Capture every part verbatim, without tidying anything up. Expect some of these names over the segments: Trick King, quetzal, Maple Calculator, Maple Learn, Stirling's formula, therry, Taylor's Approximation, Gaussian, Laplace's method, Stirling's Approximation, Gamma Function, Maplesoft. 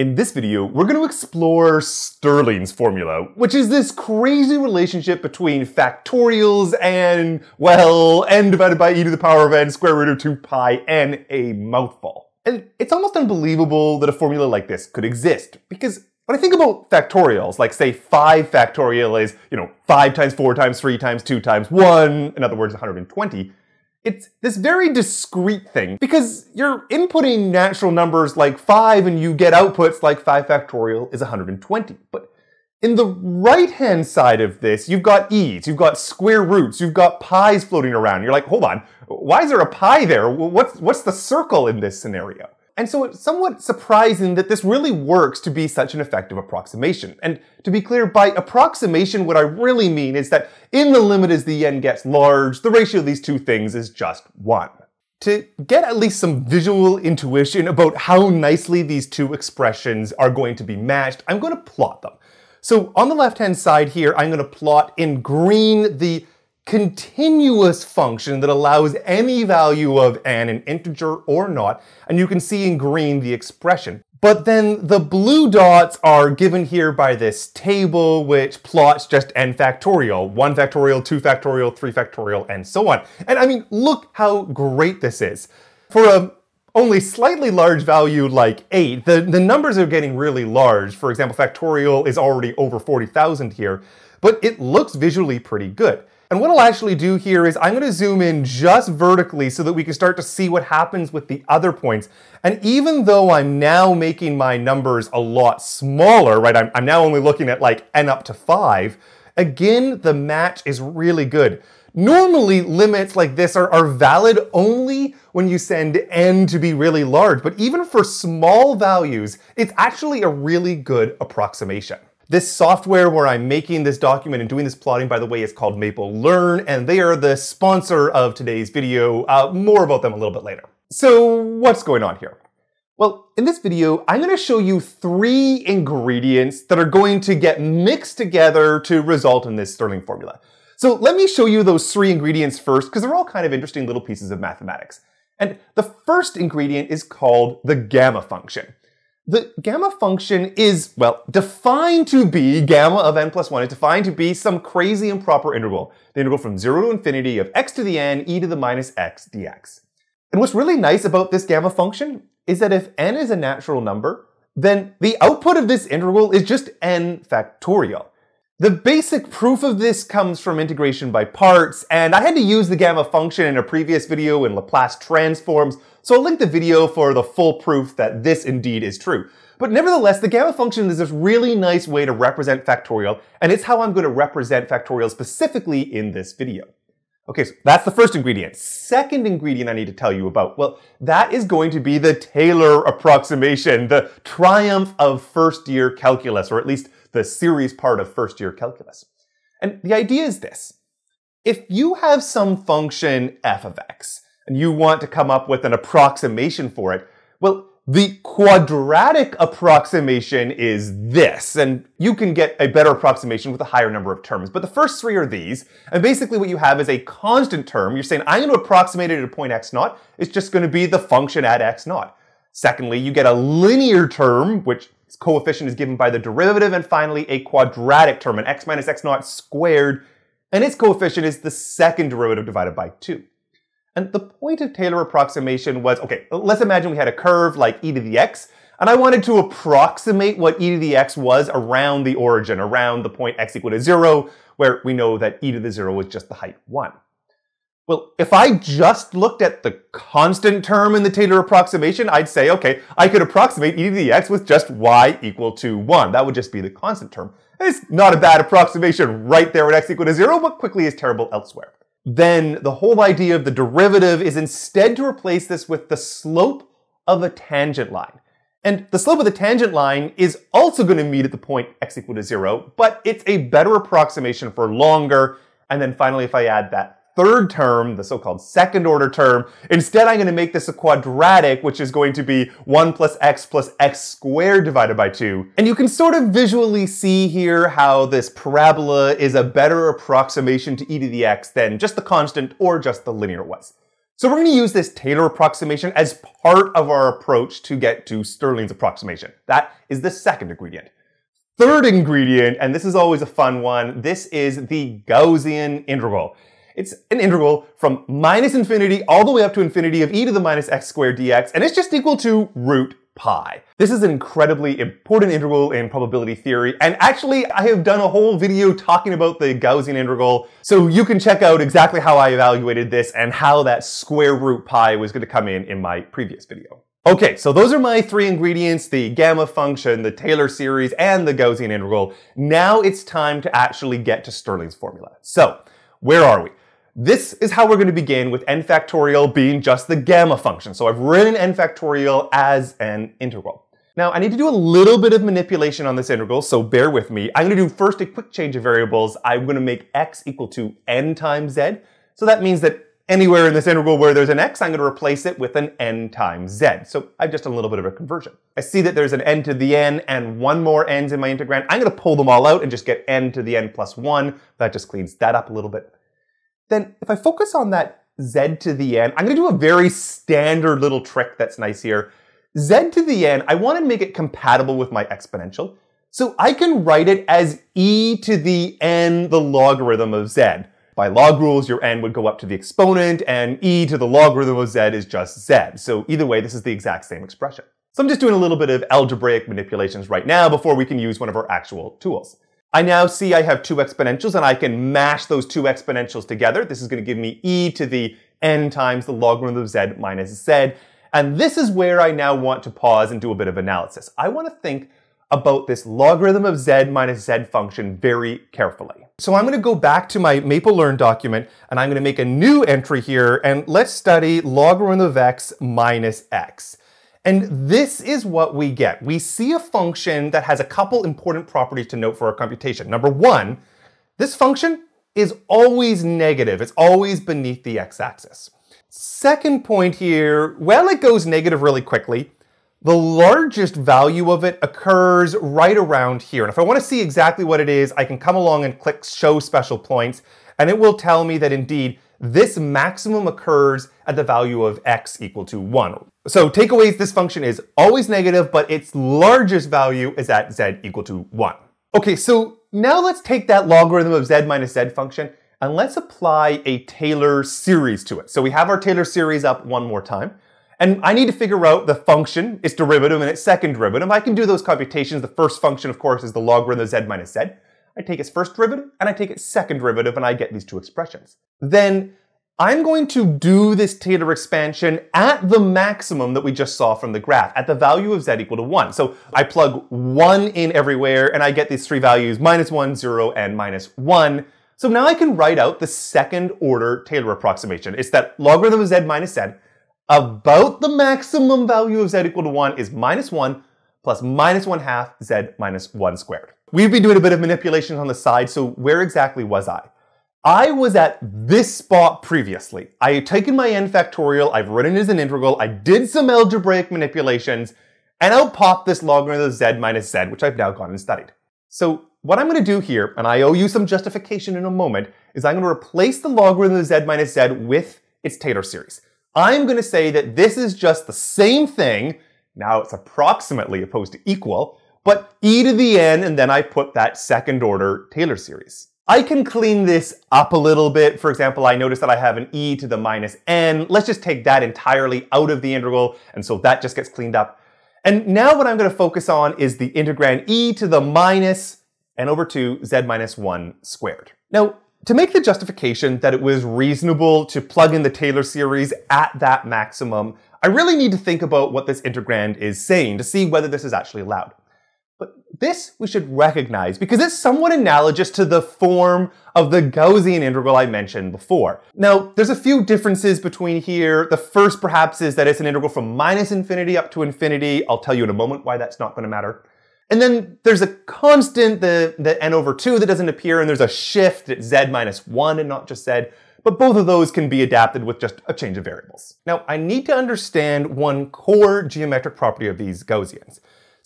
In this video, we're going to explore Stirling's formula, which is this crazy relationship between factorials and, well, n divided by e to the power of n, square root of two pi, and a mouthful. And it's almost unbelievable that a formula like this could exist, because when I think about factorials, like say five factorial is, you know, five times four times three times two times one, in other words, one hundred twenty, it's this very discrete thing, because you're inputting natural numbers like five and you get outputs like five factorial is one hundred twenty. But in the right-hand side of this, you've got e's, you've got square roots, you've got pi's floating around. You're like, hold on, why is there a pi there? What's, what's the circle in this scenario? And so it's somewhat surprising that this really works to be such an effective approximation. And to be clear, by approximation, what I really mean is that in the limit as the n gets large, the ratio of these two things is just one. To get at least some visual intuition about how nicely these two expressions are going to be matched, I'm going to plot them. So on the left-hand side here, I'm going to plot in green the continuous function that allows any value of n, an integer or not, and you can see in green the expression. But then the blue dots are given here by this table which plots just n factorial, one factorial, two factorial, three factorial, and so on. And I mean, look how great this is. For a only slightly large value like eight, the, the numbers are getting really large. For example, factorial is already over forty thousand here, but it looks visually pretty good. And what I'll actually do here is I'm going to zoom in just vertically so that we can start to see what happens with the other points. And even though I'm now making my numbers a lot smaller, right, I'm, I'm now only looking at like n up to five, again, the match is really good. Normally, limits like this are, are valid only when you send n to be really large, but even for small values, it's actually a really good approximation. This software where I'm making this document and doing this plotting, by the way, is called Maple Learn, and they are the sponsor of today's video. Uh, more about them a little bit later. So what's going on here? Well, in this video, I'm going to show you three ingredients that are going to get mixed together to result in this Stirling formula. So let me show you those three ingredients first, because they're all kind of interesting little pieces of mathematics. And the first ingredient is called the gamma function. The gamma function is, well, defined to be gamma of n plus one. It's defined to be some crazy improper interval, the interval from zero to infinity of x to the n, e to the minus x dx. And what's really nice about this gamma function is that if n is a natural number, then the output of this integral is just n factorial. The basic proof of this comes from integration by parts, and I had to use the gamma function in a previous video in Laplace transforms, so I'll link the video for the full proof that this indeed is true. But nevertheless, the gamma function is this really nice way to represent factorial, and it's how I'm going to represent factorial specifically in this video. Okay, so that's the first ingredient. Second ingredient I need to tell you about, well, that is going to be the Taylor approximation, the triumph of first-year calculus, or at least the series part of first-year calculus. And the idea is this. If you have some function f of x, and you want to come up with an approximation for it, well, the quadratic approximation is this, and you can get a better approximation with a higher number of terms. But the first three are these, and basically what you have is a constant term. You're saying, I'm going to approximate it at a point x naught. It's just going to be the function at x naught. Secondly, you get a linear term, which its coefficient is given by the derivative, and finally a quadratic term, an x minus x naught squared, and its coefficient is the second derivative divided by two. And the point of Taylor approximation was, okay, let's imagine we had a curve like e to the x, and I wanted to approximate what e to the x was around the origin, around the point x equal to zero, where we know that e to the zero was just the height one. Well, if I just looked at the constant term in the Taylor approximation, I'd say, okay, I could approximate e to the x with just y equal to one. That would just be the constant term. And it's not a bad approximation right there at x equal to zero, but quickly is terrible elsewhere. Then the whole idea of the derivative is instead to replace this with the slope of a tangent line. And the slope of the tangent line is also going to meet at the point x equal to zero, but it's a better approximation for longer. And then finally, if I add that third term, the so-called second order term, instead I'm going to make this a quadratic, which is going to be one plus x plus x squared divided by two. And you can sort of visually see here how this parabola is a better approximation to e to the x than just the constant or just the linear was. So we're going to use this Taylor approximation as part of our approach to get to Stirling's approximation. That is the second ingredient. Third ingredient, and this is always a fun one, this is the Gaussian integral. It's an integral from minus infinity all the way up to infinity of e to the minus x squared dx, and it's just equal to root pi. This is an incredibly important integral in probability theory, and actually I have done a whole video talking about the Gaussian integral, so you can check out exactly how I evaluated this and how that square root pi was going to come in in my previous video. Okay, so those are my three ingredients, the gamma function, the Taylor series, and the Gaussian integral. Now it's time to actually get to Stirling's formula. So, where are we? This is how we're going to begin, with n factorial being just the gamma function. So I've written n factorial as an integral. Now I need to do a little bit of manipulation on this integral, so bear with me. I'm going to do first a quick change of variables. I'm going to make x equal to n times z. So that means that anywhere in this integral where there's an x, I'm going to replace it with an n times z. So I've just done a little bit of a conversion. I see that there's an n to the n and one more n's in my integrand. I'm going to pull them all out and just get n to the n plus one. That just cleans that up a little bit. Then if I focus on that z to the n, I'm going to do a very standard little trick that's nice here. Z to the n, I want to make it compatible with my exponential. So I can write it as e to the n, the logarithm of z. By log rules, your n would go up to the exponent, and e to the logarithm of z is just z. So either way, this is the exact same expression. So I'm just doing a little bit of algebraic manipulations right now before we can use one of our actual tools. I now see I have two exponentials, and I can mash those two exponentials together. This is going to give me e to the n times the logarithm of z minus z. And this is where I now want to pause and do a bit of analysis. I want to think about this logarithm of z minus z function very carefully. So I'm going to go back to my Maple Learn document, and I'm going to make a new entry here, and let's study logarithm of x minus x. And this is what we get. We see a function that has a couple important properties to note for our computation. Number one, this function is always negative. It's always beneath the x-axis. Second point here, well, it goes negative really quickly. The largest value of it occurs right around here. And if I want to see exactly what it is, I can come along and click Show Special Points, and it will tell me that indeed this maximum occurs at the value of x equal to one. So takeaways, this function is always negative, but its largest value is at z equal to one. Okay, so now let's take that logarithm of z minus z function and let's apply a Taylor series to it. So we have our Taylor series up one more time. And I need to figure out the function, its derivative, and its second derivative. I can do those computations. The first function, of course, is the logarithm of z minus z. I take its first derivative, and I take its second derivative, and I get these two expressions. Then I'm going to do this Taylor expansion at the maximum that we just saw from the graph, at the value of z equal to one. So I plug one in everywhere, and I get these three values, minus one, zero, and minus one. So now I can write out the second order Taylor approximation. It's that logarithm of z minus z about the maximum value of z equal to one is minus one plus minus one half z minus one squared. We've been doing a bit of manipulations on the side, so where exactly was I? I was at this spot previously. I had taken my n factorial, I've written it as an integral, I did some algebraic manipulations, and out popped this logarithm of z minus z, which I've now gone and studied. So what I'm going to do here, and I owe you some justification in a moment, is I'm going to replace the logarithm of z minus z with its Taylor series. I'm going to say that this is just the same thing, now it's approximately opposed to equal, but e to the n, and then I put that second order Taylor series. I can clean this up a little bit. For example, I notice that I have an e to the minus n. Let's just take that entirely out of the integral, and so that just gets cleaned up. And now what I'm going to focus on is the integrand e to the minus n over two z minus one squared. Now, to make the justification that it was reasonable to plug in the Taylor series at that maximum, I really need to think about what this integrand is saying to see whether this is actually allowed. But this we should recognize because it's somewhat analogous to the form of the Gaussian integral I mentioned before. Now, there's a few differences between here. The first, perhaps, is that it's an integral from minus infinity up to infinity. I'll tell you in a moment why that's not going to matter. And then there's a constant, the, the n over two that doesn't appear, and there's a shift at z minus one and not just z. But both of those can be adapted with just a change of variables. Now, I need to understand one core geometric property of these Gaussians.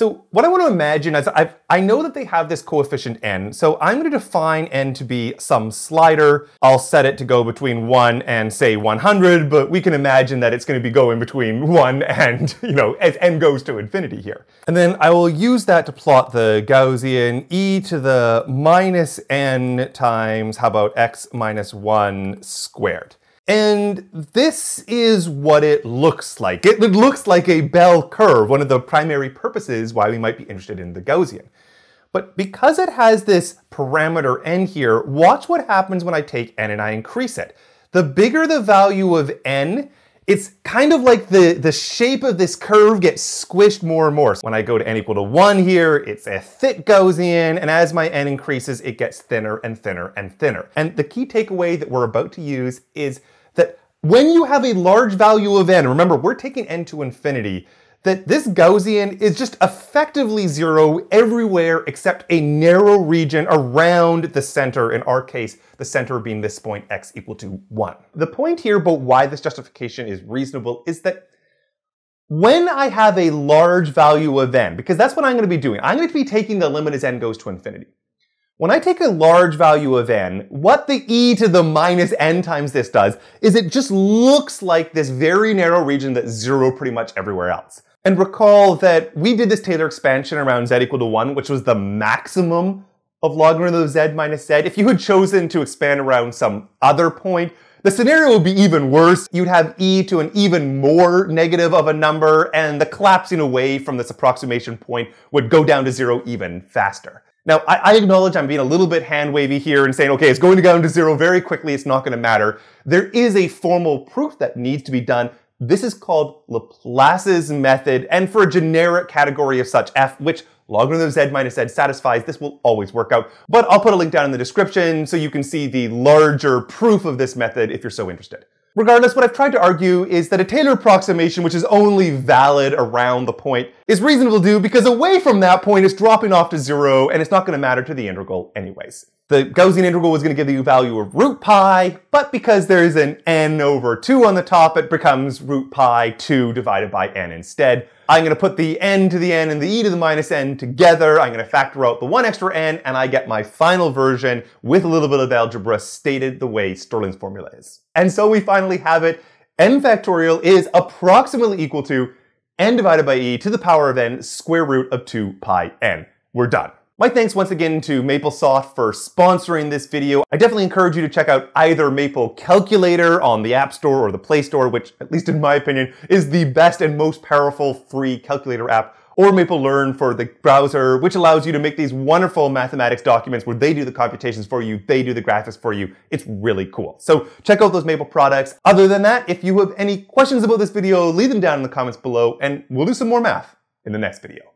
So what I want to imagine is I've, I know that they have this coefficient n, so I'm going to define n to be some slider. I'll set it to go between one and say one hundred, but we can imagine that it's going to be going between one and, you know, as n goes to infinity here. And then I will use that to plot the Gaussian e to the minus n times, how about x minus one squared. And this is what it looks like. It looks like a bell curve, one of the primary purposes why we might be interested in the Gaussian. But because it has this parameter n here, watch what happens when I take n and I increase it. The bigger the value of n, it's kind of like the, the shape of this curve gets squished more and more. So when I go to n equal to one here, it's a thick Gaussian, and as my n increases, it gets thinner and thinner and thinner. And the key takeaway that we're about to use is that when you have a large value of n, remember we're taking n to infinity, that this Gaussian is just effectively zero everywhere except a narrow region around the center, in our case, the center being this point x equal to one. The point here about why this justification is reasonable is that when I have a large value of n, because that's what I'm going to be doing, I'm going to be taking the limit as n goes to infinity. When I take a large value of n, what the e to the minus n times this does is it just looks like this very narrow region that's zero pretty much everywhere else. And recall that we did this Taylor expansion around z equal to one, which was the maximum of logarithm of z minus z. If you had chosen to expand around some other point, the scenario would be even worse. You'd have e to an even more negative of a number, and the collapsing away from this approximation point would go down to zero even faster. Now, I acknowledge I'm being a little bit hand-wavy here and saying, okay, it's going to go down to zero very quickly, it's not going to matter. There is a formal proof that needs to be done. This is called Laplace's method, and for a generic category of such f, which logarithm of z minus z satisfies, this will always work out. But I'll put a link down in the description so you can see the larger proof of this method if you're so interested. Regardless, what I've tried to argue is that a Taylor approximation, which is only valid around the point, is reasonable to do because away from that point it's dropping off to zero and it's not going to matter to the integral anyways. The Gaussian integral was going to give you value of root pi, but because there's an n over two on the top, it becomes root pi two divided by n instead. I'm going to put the n to the n and the e to the minus n together. I'm going to factor out the one extra n, and I get my final version with a little bit of algebra stated the way Stirling's formula is. And so we finally have it. N factorial is approximately equal to n divided by e to the power of n square root of two pi n. We're done. My thanks once again to Maplesoft for sponsoring this video. I definitely encourage you to check out either Maple Calculator on the App Store or the Play Store, which, at least in my opinion, is the best and most powerful free calculator app, or Maple Learn for the browser, which allows you to make these wonderful mathematics documents where they do the computations for you, they do the graphics for you. It's really cool. So check out those Maple products. Other than that, if you have any questions about this video, leave them down in the comments below, and we'll do some more math in the next video.